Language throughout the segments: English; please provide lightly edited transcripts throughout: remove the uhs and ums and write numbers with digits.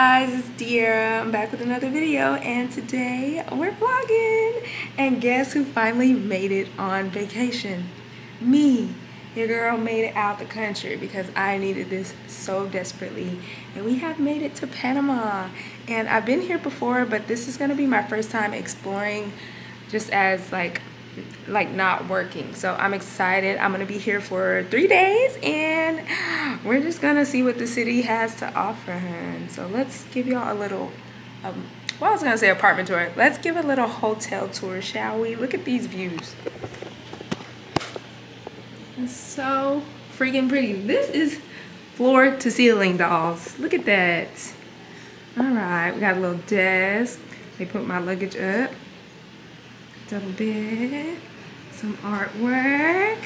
guys, it's Deira. I'm back with another video, and today we're vlogging. And guess who finally made it on vacation? Me. Your girl made it out the country because I needed this so desperately. And we have made it to Panama. And I've been here before, but this is gonna be my first time exploring just as like not working. So I'm excited. I'm gonna be here for 3 days and we're just gonna see what the city has to offer her. So let's give y'all a little well, I was gonna say apartment tour. Let's give a little hotel tour, shall we? Look at these views. It's so freaking pretty. This is floor to ceiling, dolls. Look at that. All right, we got a little desk. They put my luggage up. Double bed, some artwork.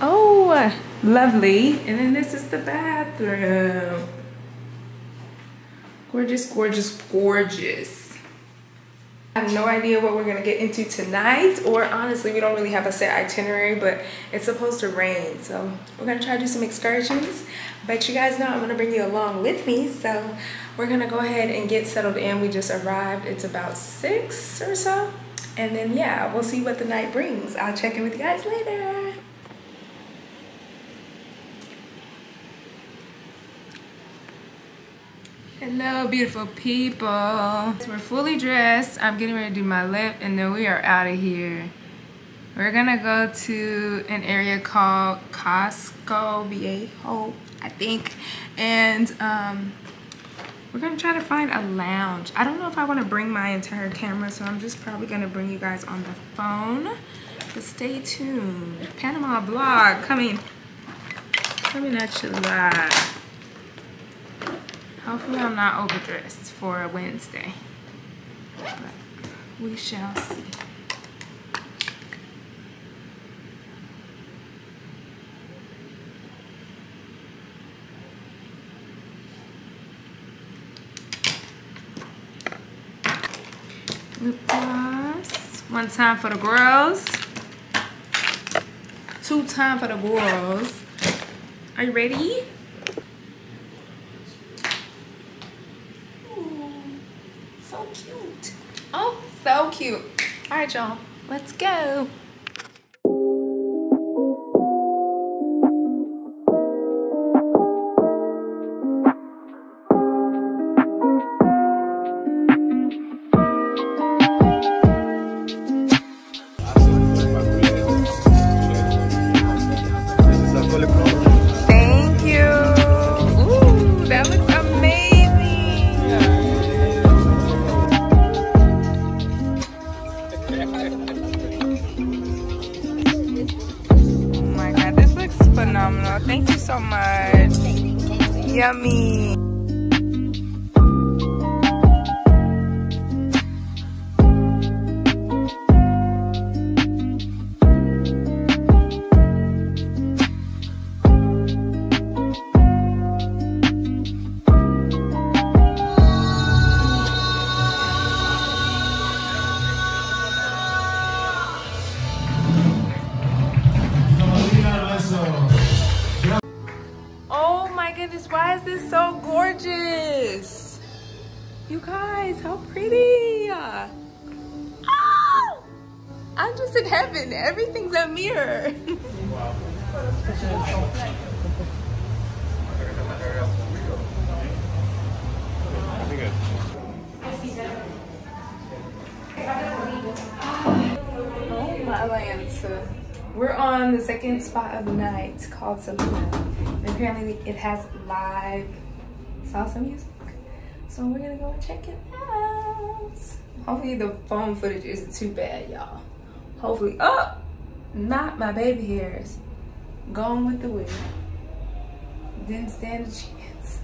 Oh, lovely. And then this is the bathroom. Gorgeous, gorgeous, gorgeous. I have no idea what we're gonna get into tonight, or honestly, we don't really have a set itinerary, but it's supposed to rain, so we're gonna try to do some excursions. But you guys know I'm gonna bring you along with me, so we're gonna go ahead and get settled in. We just arrived, it's about 6 or so, and then yeah, we'll see what the night brings. I'll check in with you guys later. Hello, beautiful people. We're fully dressed. I'm getting ready to do my lip and then we are out of here. We're gonna go to an area called Casco Viejo, I think. And we're gonna try to find a lounge. I don't know if I wanna bring my entire camera, so I'm just probably gonna bring you guys on the phone. But stay tuned. Panama vlog coming at you live. Hopefully I'm not overdressed for a Wednesday, but we shall see. Lip gloss, one time for the girls, two time for the girls. Are you ready? So cute. All right, y'all, let's go. Thank you so much. Yummy. Why is this so gorgeous? You guys, how pretty. Oh, I'm just in heaven. Everything's a mirror. Oh, my Atlanta. We're on the second spot of the night called Selina. Apparently it has live salsa music, so we're gonna go and check it out. Hopefully the phone footage isn't too bad, y'all. Hopefully. Oh, not my baby hairs. Gone with the wind. Didn't stand a chance.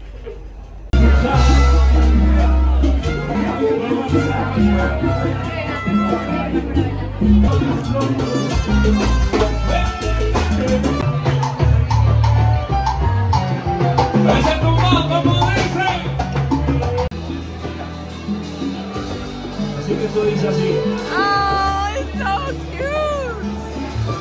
Oh, it's so cute!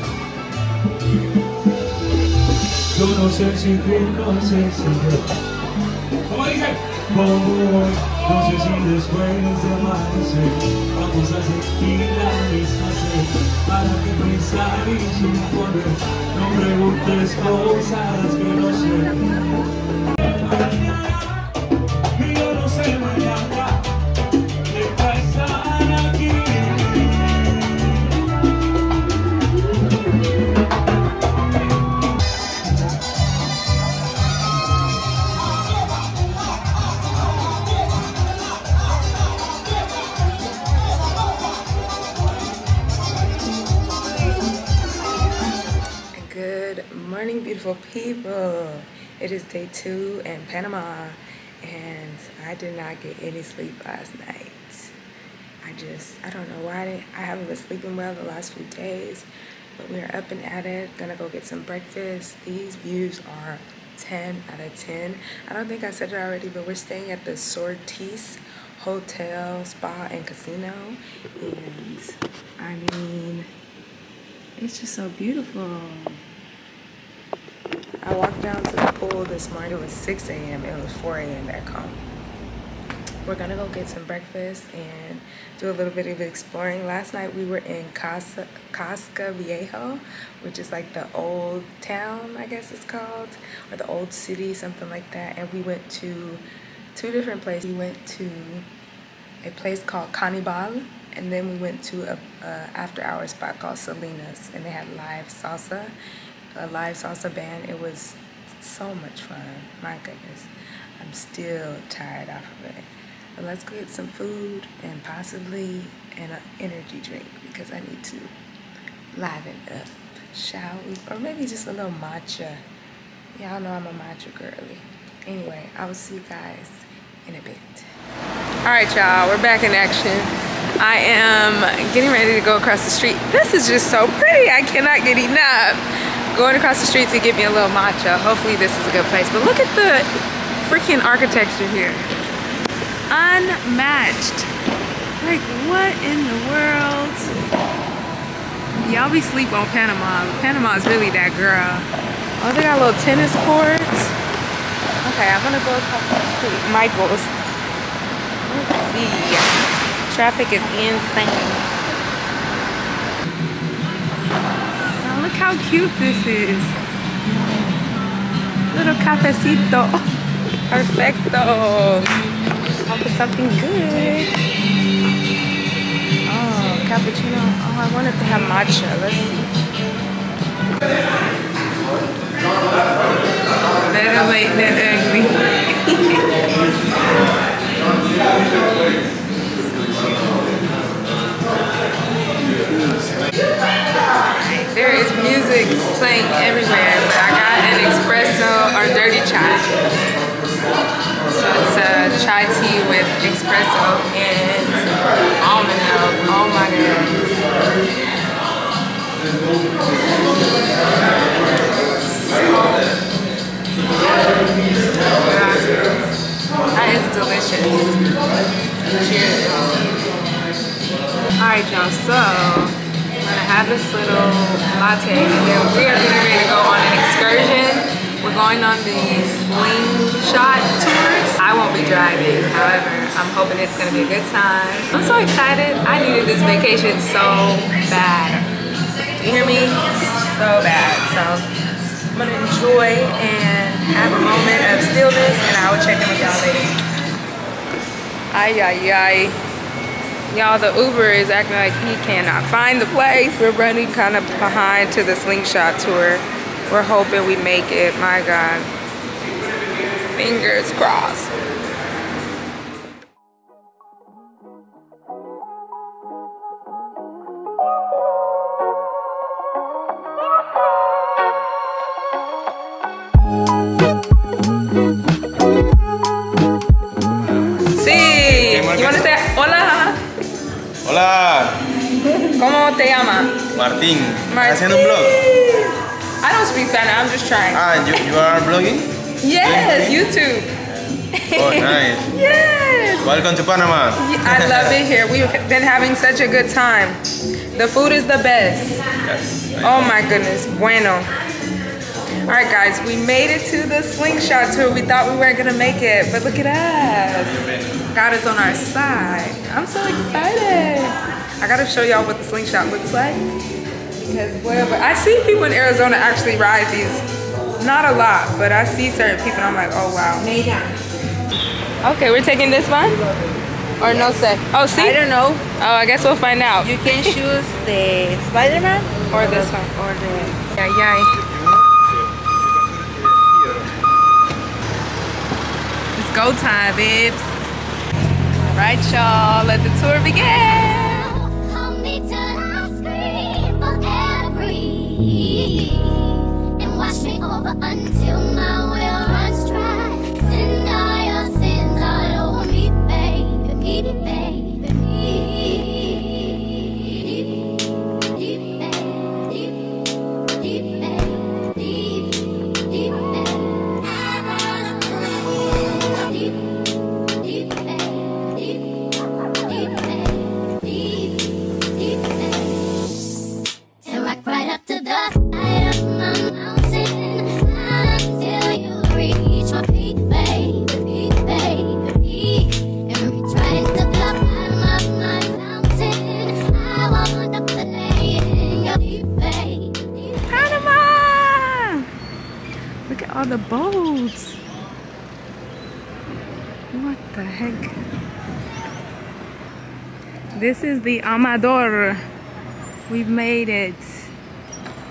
People, it is day 2 in Panama and I did not get any sleep last night. I don't know why I haven't been sleeping well the last few days, but we are up and at it. Gonna go get some breakfast. These views are 10 out of 10. I don't think I said it already, but we're staying at the Sortis Hotel, Spa and Casino, and I mean, it's just so beautiful. I walked down to the pool this morning. It was 6 a.m. It was 4 a.m. back home. We're gonna go get some breakfast and do a little bit of exploring. Last night we were in Casco Viejo, which is like the old town, I guess it's called, or the old city, something like that. And we went to 2 different places. We went to a place called Kanibal, and then we went to a after-hour spot called Salinas, and they had a live salsa band. It was so much fun. My goodness, I'm still tired off of it. But let's go get some food and possibly an energy drink because I need to liven up, shall we? Or maybe just a little matcha. Y'all know I'm a matcha girly. Anyway, I will see you guys in a bit. All right, y'all, we're back in action. I am getting ready to go across the street. This is just so pretty. I cannot get enough. Going across the street to get me a little matcha. Hopefully this is a good place. But look at the freaking architecture here. Unmatched. Like, what in the world? Y'all be sleep on Panama. Panama is really that girl. Oh, they got little tennis courts. Okay, I'm gonna go across the street. Michaels. Let's see. Traffic is insane. Now look how cute this is. Little cafecito. Perfecto. Hope it's something good. Oh, cappuccino. Oh, I wanted to have matcha. Let's see. Better late than ugly. There is music playing everywhere, but I got an espresso or dirty chai. So it's a chai tea with espresso and almond milk. Oh my god. That is delicious. Cheers, y'all. Alright, y'all, so I have this little latte, and then we are getting ready to go on an excursion. We're going on these slingshot tours. I won't be driving, however, I'm hoping it's gonna be a good time. I'm so excited. I needed this vacation so bad. You hear me? So bad. So I'm gonna enjoy and have a moment of stillness, and I will check in with y'all later. Ay, ay, ay. Y'all, the Uber is acting like he cannot find the place. We're running kind of behind to the slingshot tour. We're hoping we make it. My God. Fingers crossed. ¿Cómo te llamas? Martín. ¿Haciendo un blog? I don't speak Spanish, I'm just trying. Ah, you are blogging? Yes, YouTube. Oh, nice. Yes. Welcome to Panama. I love it here. We've been having such a good time. The food is the best. Yes. Oh my goodness, bueno. Alright guys, we made it to the slingshot tour. We thought we weren't gonna make it, but look at us. God is on our side. I'm so excited. I gotta show y'all what the slingshot looks like. Because whatever, I see people in Arizona actually ride these. Not a lot, but I see certain people and I'm like, oh wow. Okay, we're taking this one? Or no set? Oh, see? I don't know. Oh, I guess we'll find out. You can choose the Spider-Man or this one. Or the... Yay, yay. It's go time, babes. Right, y'all. Let the tour begin. Until my will runs dry, send all over me, baby, baby, me. Till I cried up to the side of my mountain. All the boats. What the heck? This is the Amador. We've made it.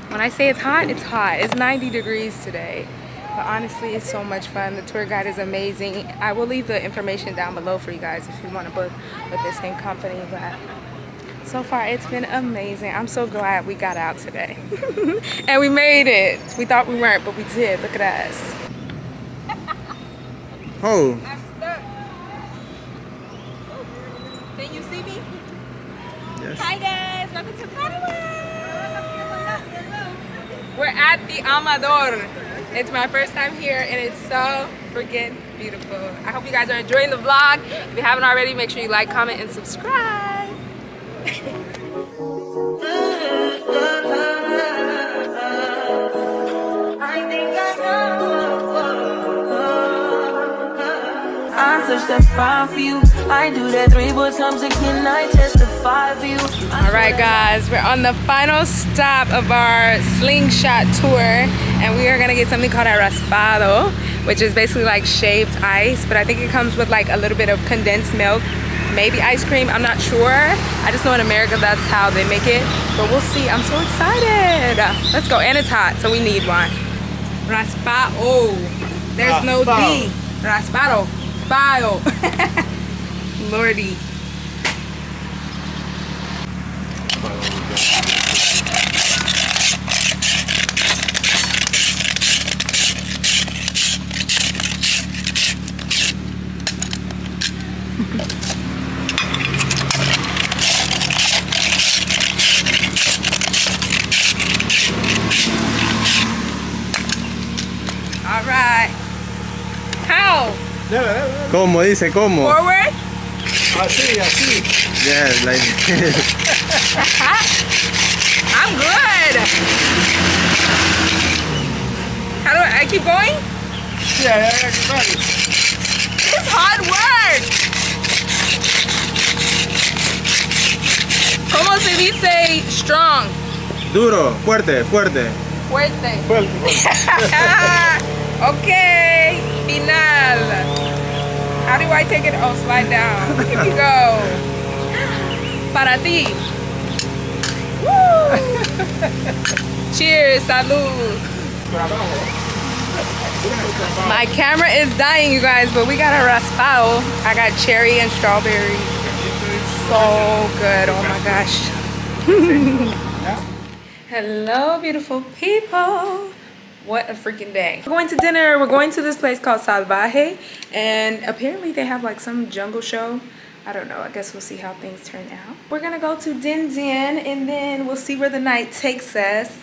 When I say it's hot, it's hot. It's 90 degrees today. But honestly, it's so much fun. The tour guide is amazing. I will leave the information down below for you guys if you want to book with the same company. But so far, it's been amazing. I'm so glad we got out today. And we made it. We thought we weren't, but we did. Look at us. Oh. I'm stuck. Can you see me? Yes. Hi, guys. Welcome to Panama. We're at the Amador. It's my first time here, and it's so freaking beautiful. I hope you guys are enjoying the vlog. If you haven't already, make sure you like, comment, and subscribe. I touch that 5 for you. I do that 3 more times again. I just the 5 for you. All right, guys, we're on the final stop of our slingshot tour, and we are gonna get something called a raspado, which is basically like shaved ice, but I think it comes with like a little bit of condensed milk. Maybe ice cream, I'm not sure. I just know in America that's how they make it, but we'll see. I'm so excited. Let's go, and it's hot, so we need one. Raspao. There's no D. Raspado. Bio. Lordy. ¿Cómo dice? ¿Cómo? Forward? Así, así. Yeah, like I'm good. How do I keep going? Yeah, yeah, keep going. It's hard work. ¿Cómo se dice strong? Duro, fuerte, fuerte. Fuerte. Fuerte, fuerte. Okay, final. How do I take it? Oh, slide down. Look at me go. Para ti. Woo! Cheers, salud. My camera is dying, you guys, but we got a raspado. I got cherry and strawberry. So good. Oh my gosh. Hello, beautiful people. What a freaking day. We're going to dinner. We're going to this place called Salvaje, and apparently they have like some jungle show. I don't know. I guess we'll see how things turn out. We're gonna go to Din Din, and then we'll see where the night takes us.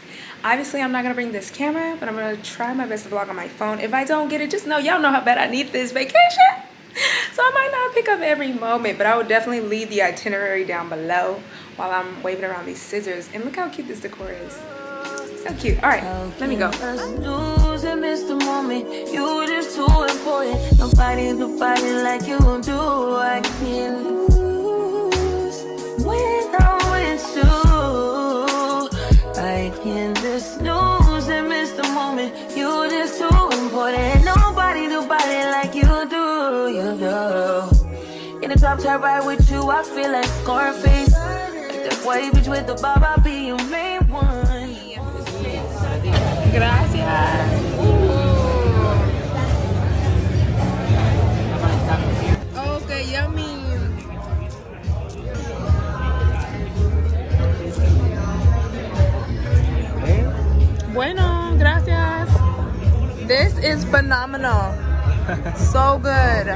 Obviously, I'm not gonna bring this camera, but I'm gonna try my best to vlog on my phone. If I don't get it, just know y'all know how bad I need this vacation. So I might not pick up every moment, but I will definitely leave the itinerary down below while I'm waving around these scissors. And look how cute this decor is. So cute. All right, let me go. Nobody like you do. I can't lose when I'm with you. I can just lose and miss the moment. You're just too important. Nobody like you do. You do. In the top tier ride with you, I feel like Scarface. Like that wavage with the bob, I'll be your main one. Gracias. Yummy. Bueno, gracias. This is phenomenal. So good.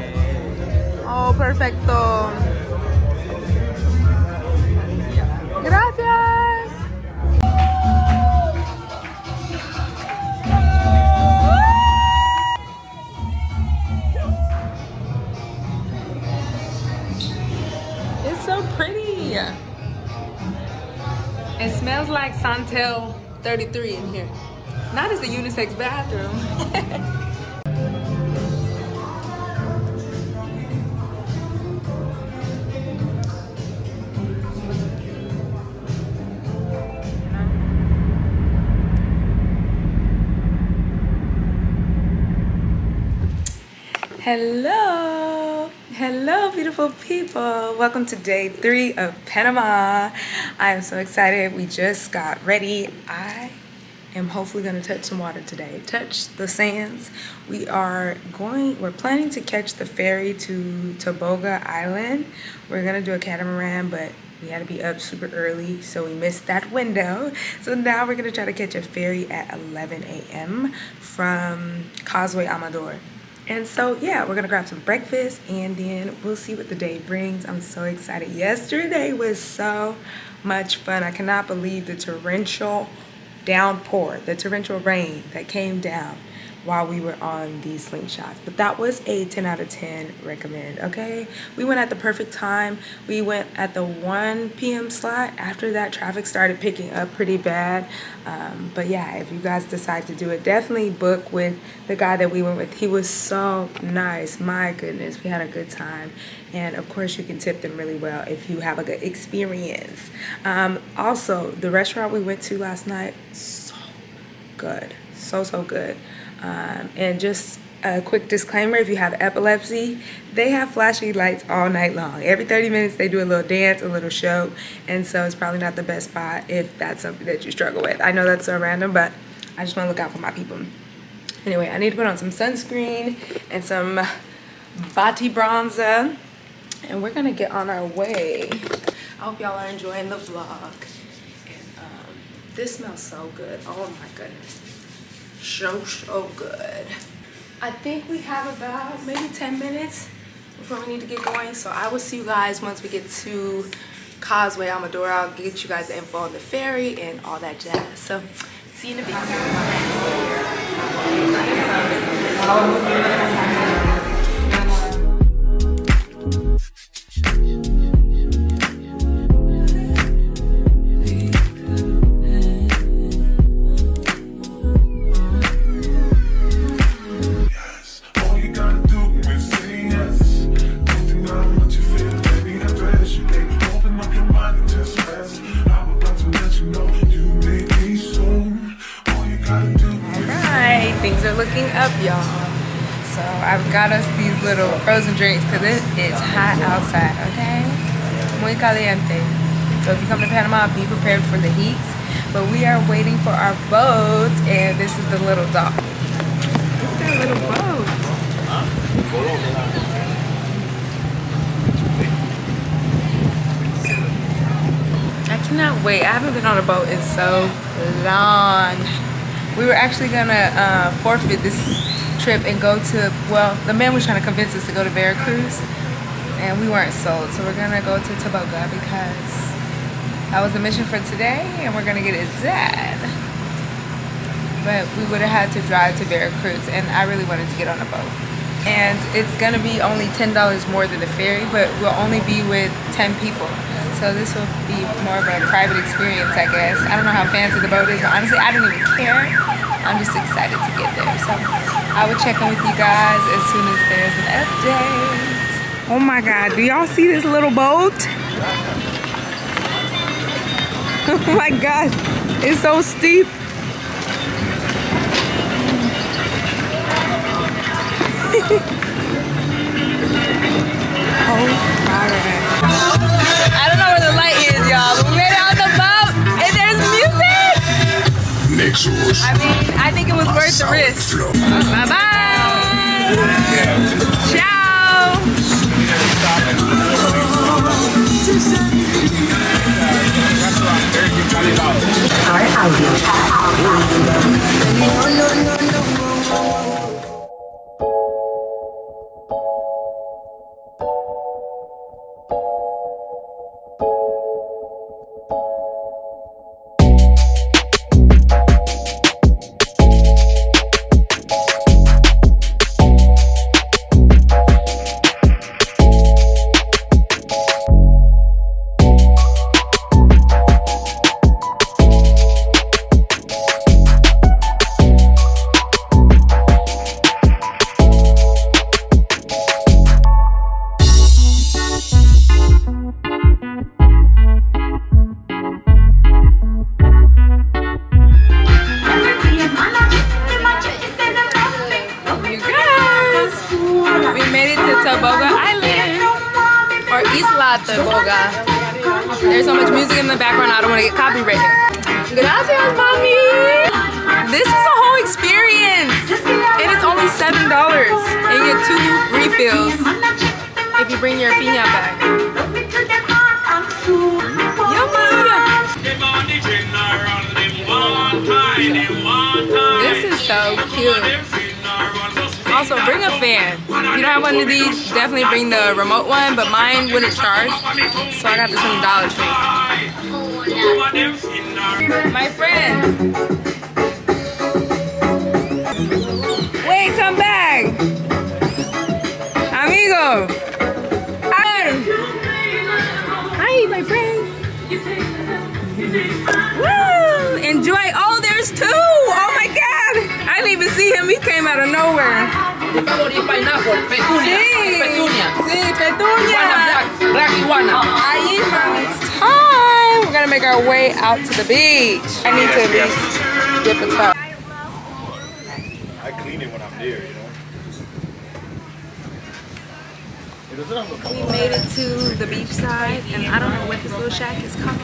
Oh, perfecto. Gracias. It smells like Santal 33 in here. Not as a unisex bathroom. Hello beautiful people, welcome to day 3 of Panama. I am so excited. We just got ready. I am hopefully going to touch some water today, touch the sands. We're planning to catch the ferry to Toboga Island. We're going to do a catamaran, but we had to be up super early, so we missed that window. So now we're going to try to catch a ferry at 11 a.m. from Causeway Amador. And so, yeah, we're gonna grab some breakfast and then we'll see what the day brings. I'm so excited. Yesterday was so much fun. I cannot believe the torrential downpour, the torrential rain that came down while we were on these slingshots. But that was a 10 out of 10 recommend, okay? We went at the perfect time. We went at the 1 p.m. slot. After that, traffic started picking up pretty bad. But yeah, if you guys decide to do it, definitely book with the guy that we went with. He was so nice. My goodness, we had a good time. And of course, you can tip them really well if you have a good experience. Also, the restaurant we went to last night, so good. So good. And just a quick disclaimer, if you have epilepsy, they have flashy lights all night long. Every 30 minutes they do a little dance, a little show, and so it's probably not the best spot if that's something that you struggle with. I know that's so random, but I just want to look out for my people. Anyway, I need to put on some sunscreen and some body bronzer, and we're going to get on our way. I hope y'all are enjoying the vlog. And this smells so good. Oh my goodness. So good. I think we have about maybe 10 minutes before we need to get going, so I will see you guys once we get to Causeway Amador. I'll get you guys the info on the ferry and all that jazz. So see you in the video. Up, y'all. So I've got us these little frozen drinks because it's hot outside, okay? Muy caliente. So if you come to Panama, be prepared for the heat. But we are waiting for our boat, and this is the little dock. Look at that little boat. I cannot wait. I haven't been on a boat in so long. We were actually gonna forfeit this trip and go to, well, the man was trying to convince us to go to Veracruz, and we weren't sold. So we're gonna go to Toboga because that was the mission for today, and we're gonna get it done. But we would have had to drive to Veracruz, and I really wanted to get on a boat. And it's gonna be only $10 more than the ferry, but we'll only be with 10 people. So this will be more of a private experience, I guess. I don't know how fancy the boat is, but honestly, I don't even care. I'm just excited to get there. So I will check in with you guys as soon as there's an update. Oh my God, do y'all see this little boat? Oh my God, it's so steep. Oh my God. I don't know where the light is, y'all, but we made it on the boat and there's music! I mean, I think it was worth the risk. Bye-bye! Ciao! Our audio. There's so much music in the background, I don't want to get copyrighted. Gracias, mommy! This is a whole experience! It is only $7 and you get 2 refills if you bring your piña back. This is so cute. Also, bring a fan. If you don't have one of these, definitely bring the remote one, but mine wouldn't charge, so I got this from Dollar Tree. My friend! Wait, come back! Amigo! Hi, my friend! Woo! Enjoy! Oh, there's two! Oh my God! I didn't even see him, he came out of nowhere. Pineapple, petunia, sí, petunia. Sí, petunia. Iguana, black iguana. Ahí, mami. It's time. We're gonna make our way out to the beach. I need to dip the top. I clean it when I'm there, you know. We made it to the beach side, and I don't know what this little shack is called.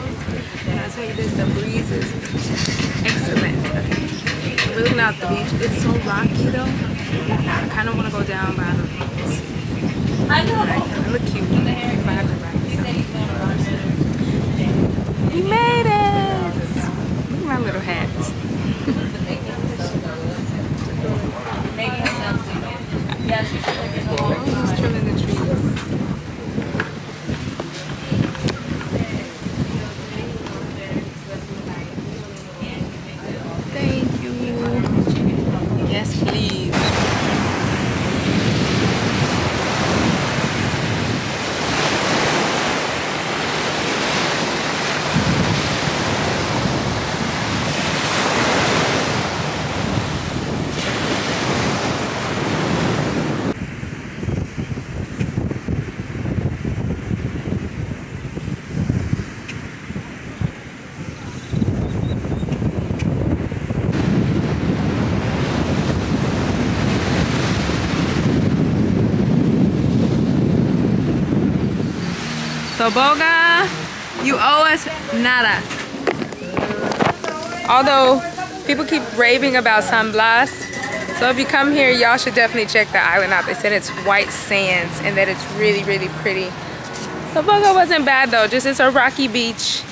And I'll tell you this, the breeze is excellent. We're looking out the beach. It's so rocky though. I kind of want to go down, but I don't know. I know. It looks cute. We made it. Look at my little hat. Just trimming the trees. Thank you. Yes, please. Toboga, you owe us nada. Although people keep raving about San Blas, so if you come here, y'all should definitely check the island out. They said it's white sands and that it's really, really pretty. Toboga wasn't bad though, just it's a rocky beach.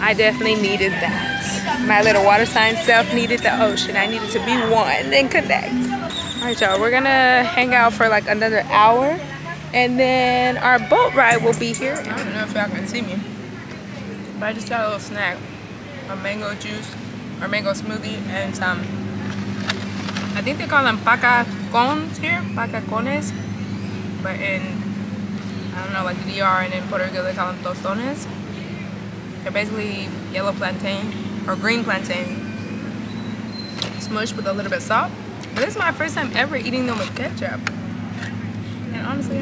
I definitely needed that. My little water sign self needed the ocean. I needed to be one and connect. All right, y'all, we're gonna hang out for like another hour. And then our boat ride will be here. I don't know if y'all can see me, but I just got a little snack. A mango juice, or mango smoothie, and some, I think they call them paca cones here, paca cones. But in I don't know, like the DR and in Puerto Rico they call them tostones. They're basically yellow plantain or green plantain smushed with a little bit of salt. But this is my first time ever eating them with ketchup. And honestly,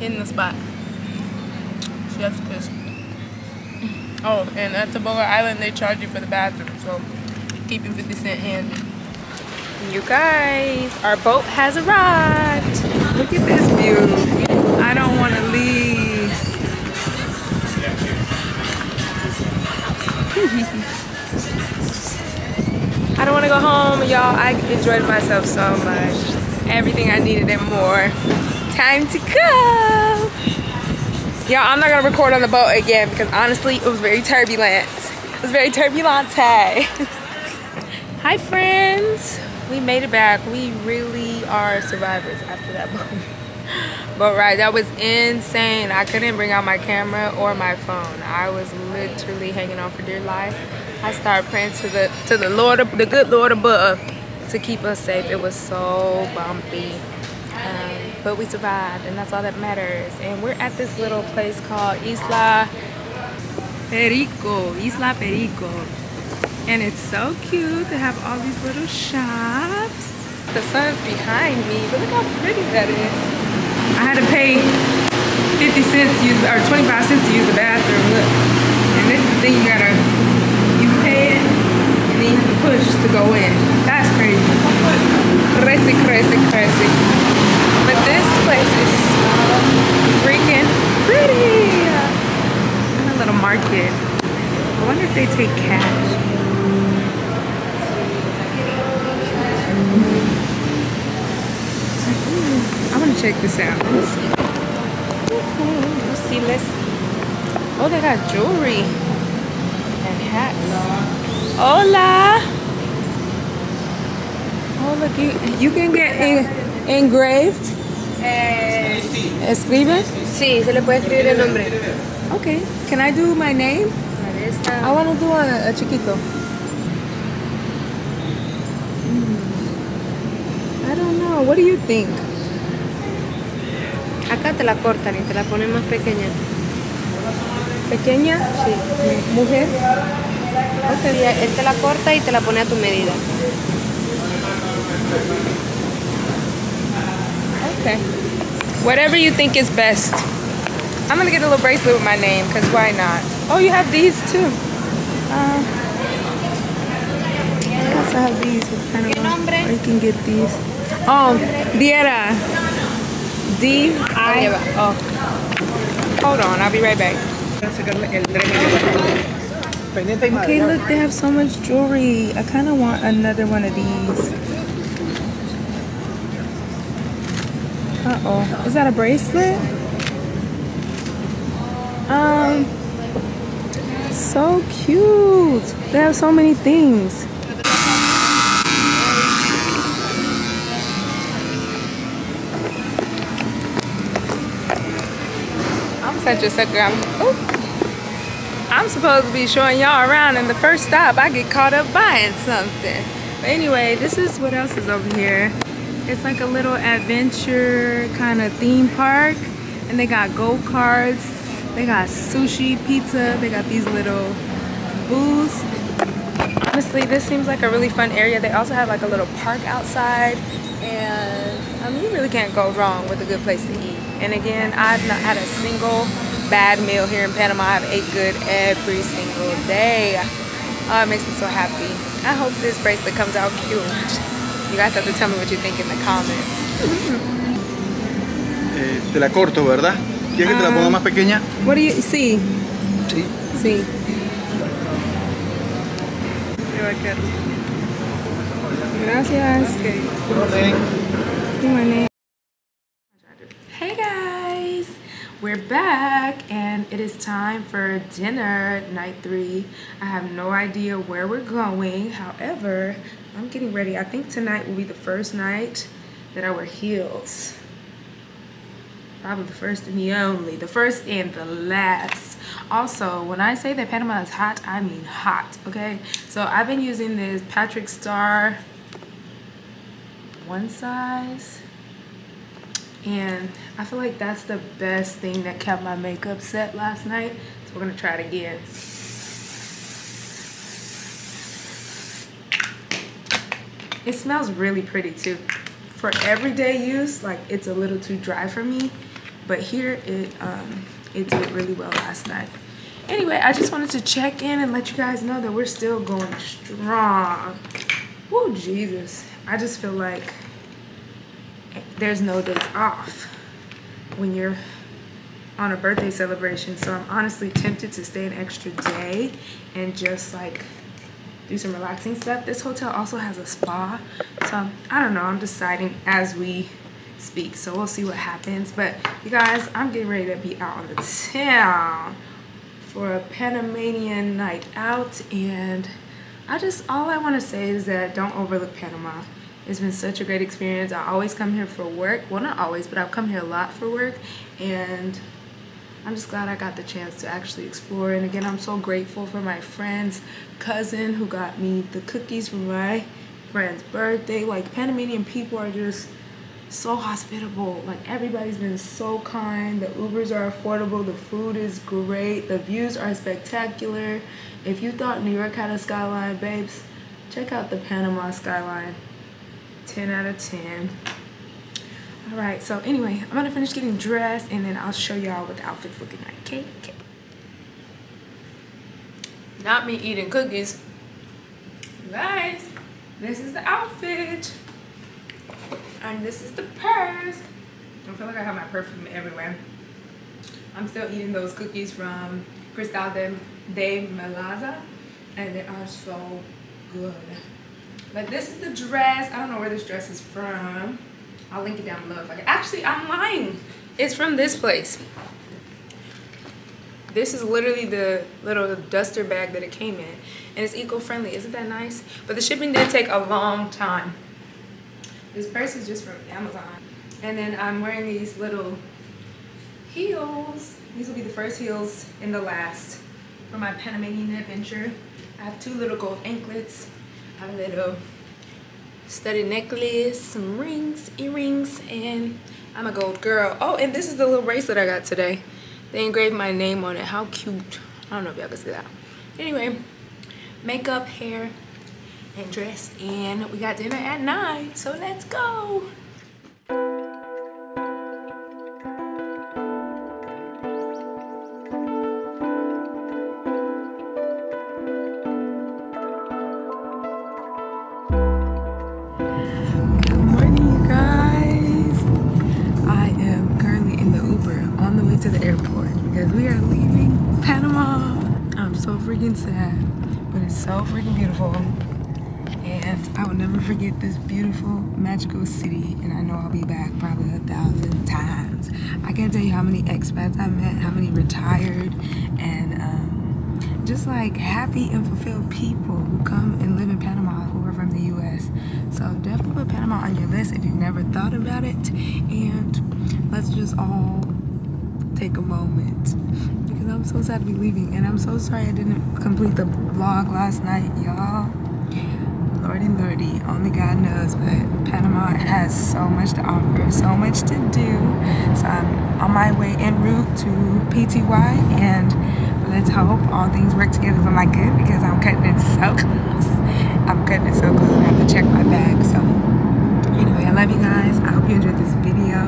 hitting the spot. Chef's kiss. Oh, and at Toboga Island they charge you for the bathroom, so keep your 50 cent handy. You guys, our boat has arrived. Look at this view. I don't want to leave. I don't want to go home, y'all. I enjoyed myself so much. Everything I needed and more. Time to go. Y'all, I'm not going to record on the boat again because honestly, it was very turbulent. It was very turbulente. Hi, friends. We made it back. We really are survivors after that boat. But right, that was insane. I couldn't bring out my camera or my phone. I was literally hanging on for dear life. I started praying to the Lord, the good Lord above, to keep us safe. It was so bumpy, but we survived, and that's all that matters. And we're at this little place called Isla Perico. And it's so cute. They have all these little shops. The sun's behind me, but look how pretty that is. I had to pay 50 cents to use, or 25 cents to use the bathroom. Look, and this is the thing, you pay it, and then you have to push to go in. That's crazy. Crazy. But this place is freaking pretty. And a little market. I wonder if they take cash. I want to check this out. Let's see. Let's see. Oh, they got jewelry and hats. Hola. Oh, look, you can get engraved. Escribe? Sí, se le puede escribir el nombre. Okay. Can I do my name? I want to do a chiquito. I don't know. What do you think? Acá te la cortan y te la ponen más pequeña. ¿Pequeña? Sí. ¿Mujer? Okay. Sí, él te la corta y te la pone a tu medida. Okay. Whatever you think is best. I'm gonna get a little bracelet with my name, because why not? Oh, you have these too. I also have these. I can get these. Oh, diera. D-I. Oh. Hold on, I'll be right back. Okay, look, they have so much jewelry. I kind of want another one of these. Uh-oh. Is that a bracelet? So cute. They have so many things. Such a sucker. I'm supposed to be showing y'all around, and the first stop I get caught up buying something. But anyway, this is what else is over here. It's like a little adventure kind of theme park, and they got go-karts, they got sushi, pizza, they got these little booths. Honestly, this seems like a really fun area. They also have like a little park outside, and you really can't go wrong with a good place to eat. And again, I've not had a single bad meal here in Panama. I've ate good every single day. Oh, it makes me so happy. I hope this bracelet comes out cute. You guys have to tell me what you think in the comments. Te la corto, ¿verdad? ¿Quieres que te la ponga más pequeña? What do you see? Sí. Sí. Gracias. Okay. See my name. We're back, and it is time for dinner, night 3. I have no idea where we're going. However, I'm getting ready. I think tonight will be the first night that I wear heels. Probably the first and the only. The first and the last. Also, when I say that Panama is hot, I mean hot, okay? So I've been using this Patrick Star one size. and I feel like that's the best thing that kept my makeup set last night, so we're gonna try it again. It smells really pretty too. For everyday use, like, it's a little too dry for me, but here it did really well last night. Anyway, I just wanted to check in and let you guys know that we're still going strong. Woo, Jesus. I just feel like there's no days off when you're on a birthday celebration, so I'm honestly tempted to stay an extra day and just like do some relaxing stuff. This hotel also has a spa, so I don't know, I'm deciding as we speak, so we'll see what happens. But you guys, I'm getting ready to be out on the town for a Panamanian night out, and all I want to say is that don't overlook Panama. It's been such a great experience. I always come here for work. Well, not always, but I've come here a lot for work, and I'm just glad I got the chance to actually explore. And again, I'm so grateful for my friend's cousin who got me the cookies for my friend's birthday. Like, Panamanian people are just so hospitable. Like, everybody's been so kind. The Ubers are affordable. The food is great. The views are spectacular. If you thought New York had a skyline, babes, check out the Panama skyline. 10 out of 10. All right, so anyway, I'm gonna finish getting dressed and then I'll show y'all what the outfit's looking like. Okay, okay. Not me eating cookies. You guys, this is the outfit. And this is the purse. I feel like I have my perfume everywhere. I'm still eating those cookies from Cristal De Melaza, and they are so good. But this is the dress. I don't know where this dress is from. I'll link it down below if I can. Actually, I'm lying. It's from this place. This is literally the little duster bag that it came in. And it's eco-friendly. Isn't that nice? But the shipping did take a long time. This purse is just from Amazon. And then I'm wearing these little heels. These will be the first heels and the last for my Panamanian adventure. I have two little gold anklets, a little studded necklace, some rings, earrings, and I'm a gold girl. Oh, and this is the little bracelet I got today. They engraved my name on it. How cute. I don't know if y'all can see that. Anyway, makeup, hair, and dress, and we got dinner at 9, so let's go. Sad, but it's so freaking beautiful, and I will never forget this beautiful, magical city. And I know I'll be back probably 1,000 times. I can't tell you how many expats I met, how many retired, and just like happy and fulfilled people who come and live in Panama who are from the U.S. So definitely put Panama on your list if you've never thought about it, and let's just all take a moment. I'm so sad to be leaving, and I'm so sorry I didn't complete the vlog last night, y'all. Lordy, lordy, only God knows, but Panama has so much to offer, so much to do. So I'm on my way en route to PTY, and let's hope all things work together for my good, because I'm cutting it so close. I'm cutting it so close, I have to check my bag. So anyway, I love you guys. I hope you enjoyed this video.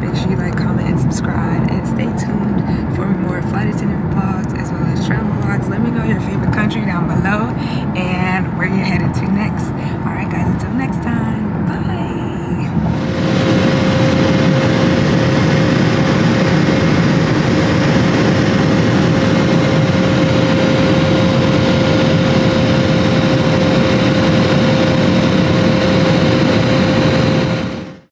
Make sure you like, comment, and subscribe, and stay tuned for more flight attendant vlogs as well as travel vlogs. Let me know your favorite country down below and where you're headed to.